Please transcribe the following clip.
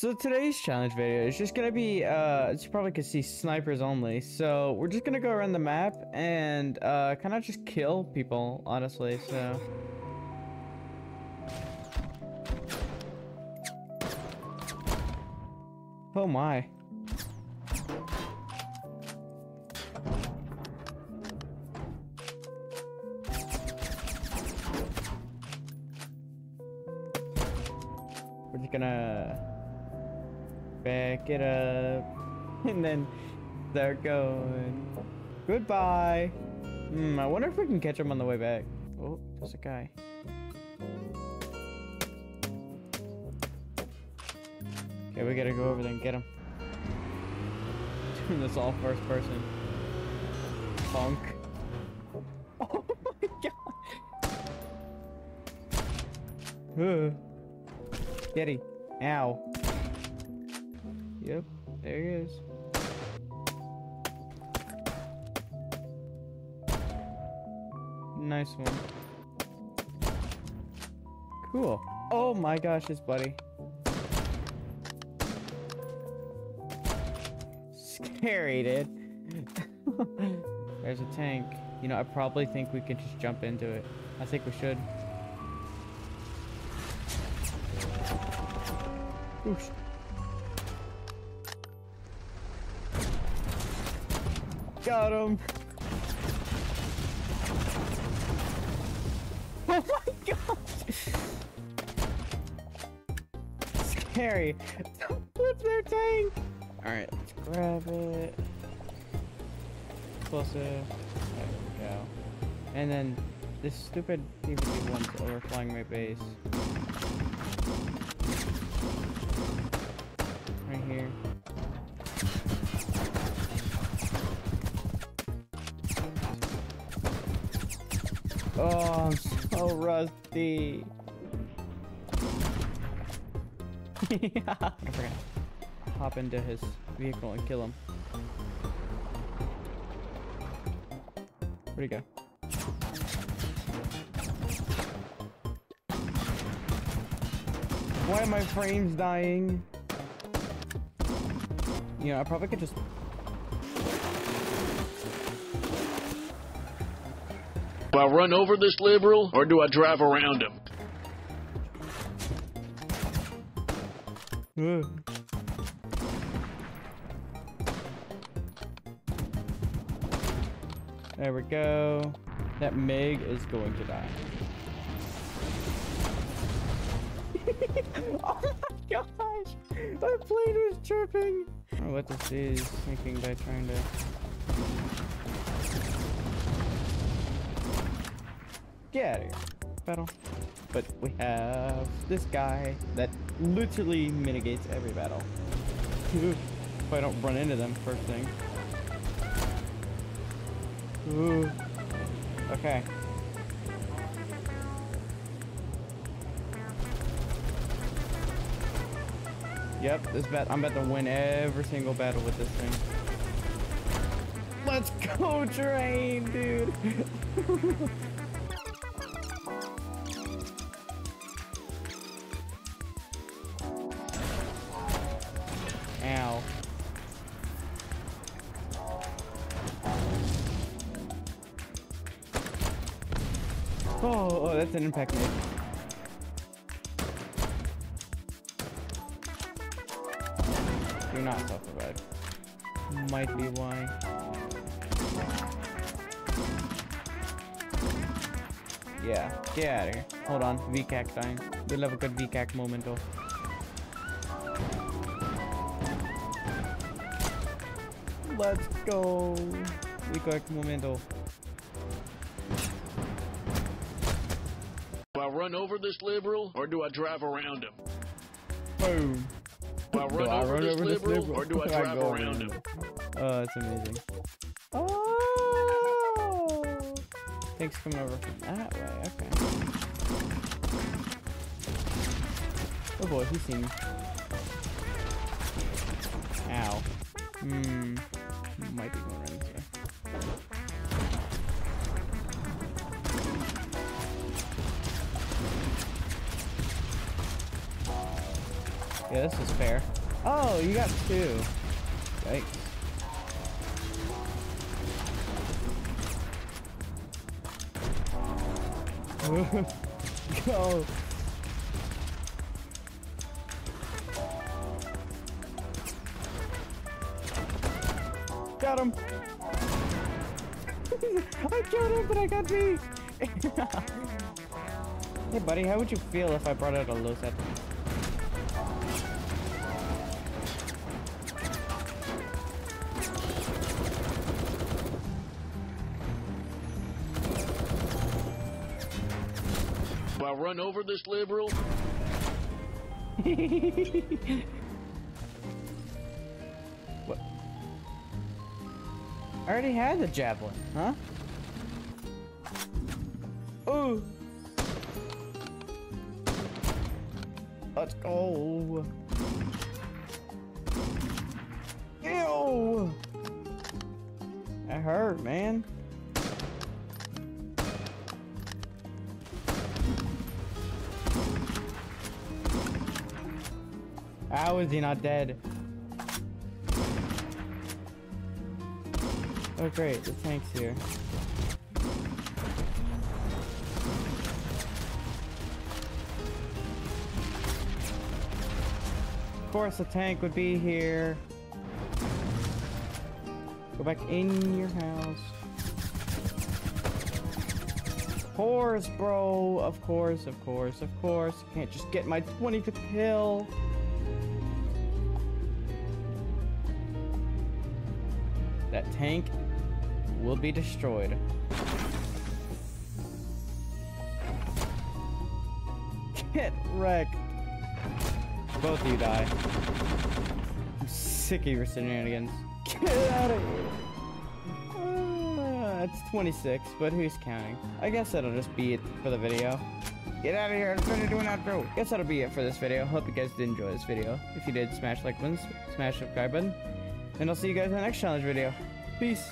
So today's challenge video is just gonna be, as you probably can see, snipers only. So we're just gonna go around the map and kind of just kill people, honestly. So. Oh my. We're just gonna back it up and then they're going. Goodbye. I wonder if we can catch them on the way back. Oh, there's a guy. Okay, we gotta go over there and get him. Doing this all first person. Punk. Oh my god. Getty. Ow. Yep, there he is. Nice one. Cool. Oh my gosh, his buddy. Scary, dude. There's a tank. You know, I probably think we could just jump into it. I think we should. Oosh. Got him. Oh my gosh. Scary. Don't flip their tank. All right, let's grab it. Closer. There we go. And then this stupid DVD one's overflying my base. Right here. Oh, I'm so rusty. Yeah. I forgot. Hop into his vehicle and kill him. Where'd he go? Why are my frames dying? You know, I probably could just... Do I run over this liberal or do I drive around him? There we go. That Meg is going to die. Oh my gosh! My plane was chirping! I don't know what this is thinking by trying to... Get out of here. Battle. But we have this guy that literally mitigates every battle. If I don't run into them first thing. Ooh. Okay. Yep, this bet I'm about to win every single battle with this thing. Let's go, train, dude. Ow. Oh, that's an impact move. Do not self-revive. Might be why. Yeah, get out of here. Hold on, VCAC time. We'll have a good VCAC moment though. Let's go. VCAC momento. Run over this liberal or do I drive around him? Boom. Do I run over this liberal or do I drive around him? Oh, it's amazing. Oh, thanks for coming over from that way. Okay. Oh boy, he's seen me. Ow. Might be going around this way. Yeah, this is fair. Oh, you got two. Yikes. Go. Got him. I killed him, but I got me. Hey, buddy, how would you feel if I brought out a Losette? I'll run over this liberal. What? I already had the javelin, huh? Oh, let's go. Ew, that hurt, man. How is he not dead? Oh great, the tank's here. Of course the tank would be here. Go back in your house. Of course, bro. Of course, of course, of course. I can't just get my 25th kill. That tank will be destroyed. Get wrecked. Both of you die. I'm sick of your shenanigans. Get out of here. It's 26, but who's counting? I guess that'll just be it for the video. Get out of here, I'm trying to do an outro. Guess that'll be it for this video. Hope you guys did enjoy this video. If you did, smash like button, smash subscribe button. And I'll see you guys in the next challenge video. Peace.